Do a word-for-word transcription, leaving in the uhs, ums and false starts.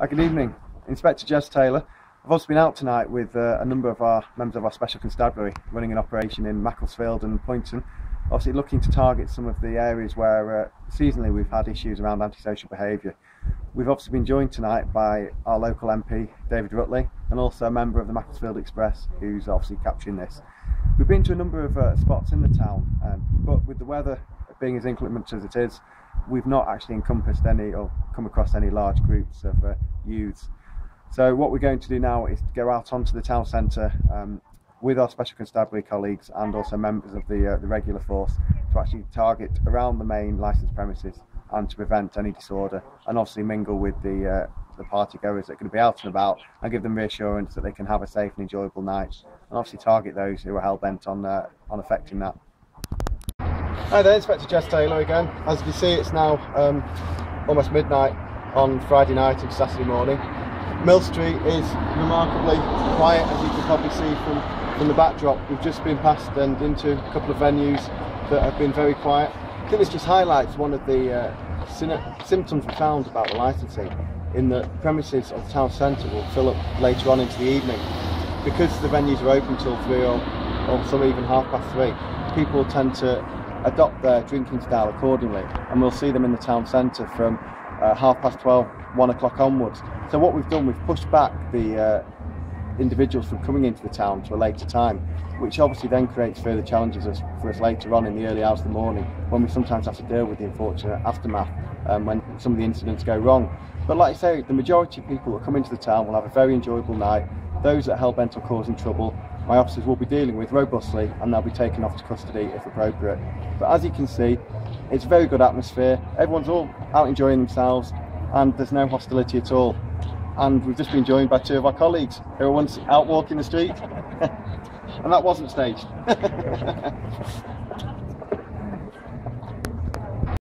Uh, good evening, Inspector Jez Taylor. I've also been out tonight with uh, a number of our members of our Special Constabulary running an operation in Macclesfield and Poynton, obviously looking to target some of the areas where uh, seasonally we've had issues around antisocial behaviour. We've obviously been joined tonight by our local M P, David Rutley, and also a member of the Macclesfield Express who's obviously capturing this. We've been to a number of uh, spots in the town, um, but with the weather being as inclement as it is, we've not actually encompassed any or come across any large groups of uh, youths. So what we're going to do now is go out onto the town centre um, with our Special Constabulary colleagues and also members of the, uh, the regular force to actually target around the main licensed premises and to prevent any disorder, and obviously mingle with the, uh, the party goers that are going to be out and about and give them reassurance that they can have a safe and enjoyable night, and obviously target those who are hell-bent on, uh, on affecting that. Hi there, Inspector Jez Taylor again. As you can see, it's now um, almost midnight on Friday night and Saturday morning. Mill Street is remarkably quiet, as you can probably see from, from the backdrop. We've just been past and into a couple of venues that have been very quiet. I think this just highlights one of the uh, symptoms we found about the licensing, in the premises of the town centre will fill up later on into the evening. Because the venues are open till three or, or some even half past three, people tend to adopt their drinking style accordingly, and we'll see them in the town centre from uh, half past twelve, one o'clock onwards. So what we've done, we've pushed back the uh, individuals from coming into the town to a later time, which obviously then creates further challenges as, for us later on in the early hours of the morning, when we sometimes have to deal with the unfortunate aftermath um, when some of the incidents go wrong. But like I say, the majority of people that come into the town will have a very enjoyable night. Those that are hell-bent on causing trouble, my officers will be dealing with robustly, and they'll be taken off to custody if appropriate. But as you can see, it's a very good atmosphere, everyone's all out enjoying themselves, and there's no hostility at all. And we've just been joined by two of our colleagues who were once out walking the street, and that wasn't staged.